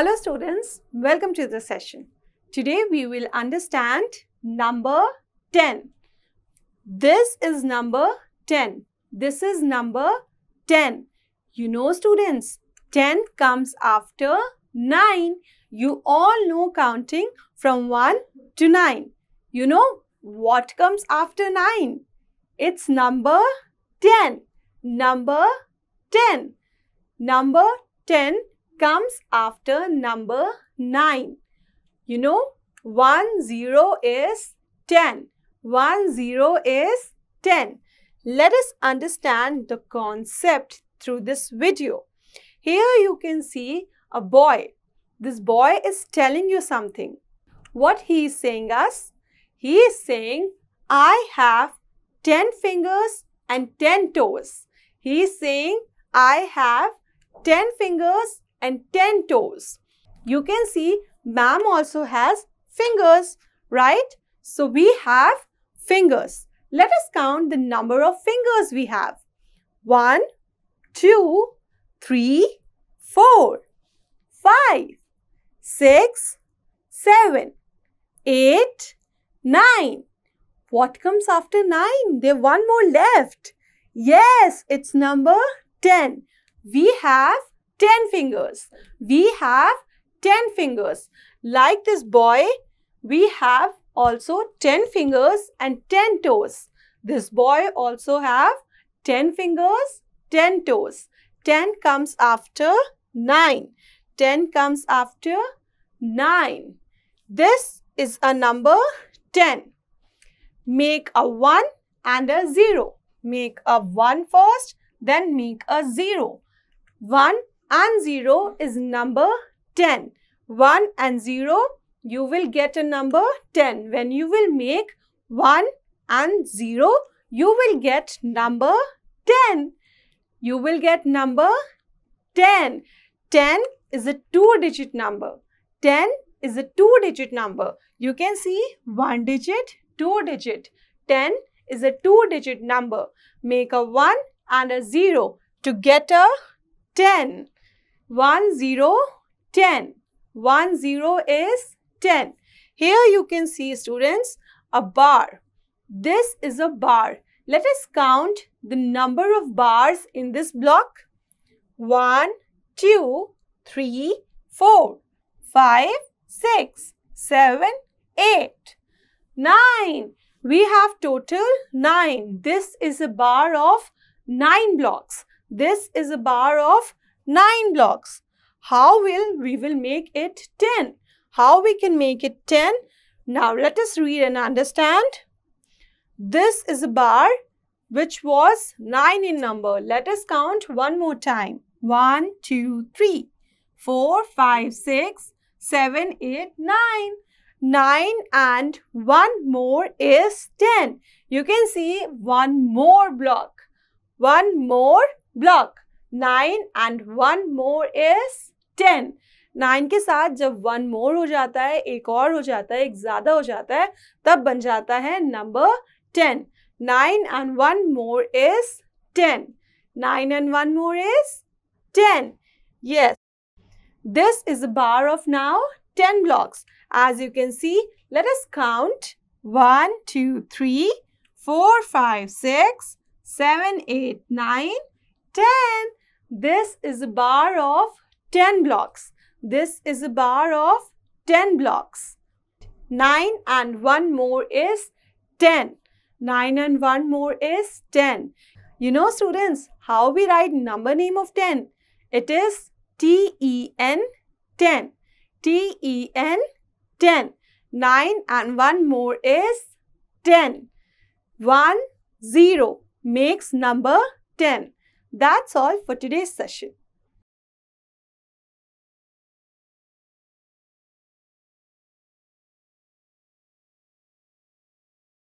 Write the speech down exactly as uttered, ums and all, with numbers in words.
Hello students, welcome to the session. Today we will understand number ten. This is number ten. This is number ten. You know students, ten comes after nine. You all know counting from one to nine. You know what comes after nine? It's number ten. Number ten. Number ten comes after number nine. You know, one zero is ten. one zero is ten. Let us understand the concept through this video. Here you can see a boy. This boy is telling you something. What he is saying us? He is saying, I have ten fingers and ten toes. He is saying, I have ten fingers and ten toes. You can see ma'am also has fingers, right? So we have fingers. Let us count the number of fingers we have. One, two, three, four, five, six, seven, eight, nine. What comes after nine? There's one more left. Yes, it's number ten. We have ten fingers. We have ten fingers. Like this boy, we have also ten fingers and ten toes. This boy also have ten fingers, ten toes. ten comes after nine. ten comes after nine. This is a number ten. Make a one and a zero. Make a one first, then make a zero. one and zero is number ten. one and zero, you will get a number ten. When you will make one and zero, you will get number ten. You will get number ten. ten is a two-digit number. ten is a two-digit number. You can see one digit, two digit. ten is a two-digit number. Make a one and a zero to get a ten. one, zero, ten. one, zero is ten. Here you can see students, a bar. This is a bar. Let us count the number of bars in this block. one, two, three, four, five, six, seven, eight, nine. We have total nine. This is a bar of nine blocks. This is a bar of nine blocks. How will we will make it ten? How we can make it ten? Now let us read and understand. This is a bar which was nine in number. Let us count one more time. one, two, three, four, five, six, seven, eight, nine. nine and one more is ten. You can see one more block. one more block. nine and one more is ten. nine के साथ जब one more हो जाता है, एक और हो जाता है, एक ज़्यादा हो जाता है, तब बन जाता है number ten. nine and one more is ten. nine and one more is ten. Yes. This is a bar of now ten blocks. As you can see, let us count. one, two, three, four, five, six, seven, eight, nine, ten. This is a bar of ten blocks. This is a bar of ten blocks. nine and one more is ten. nine and one more is ten. You know students, how we write number name of ten? It is T E N, ten. T E N, ten. nine and one more is ten. one, zero makes number ten. That's all for today's session.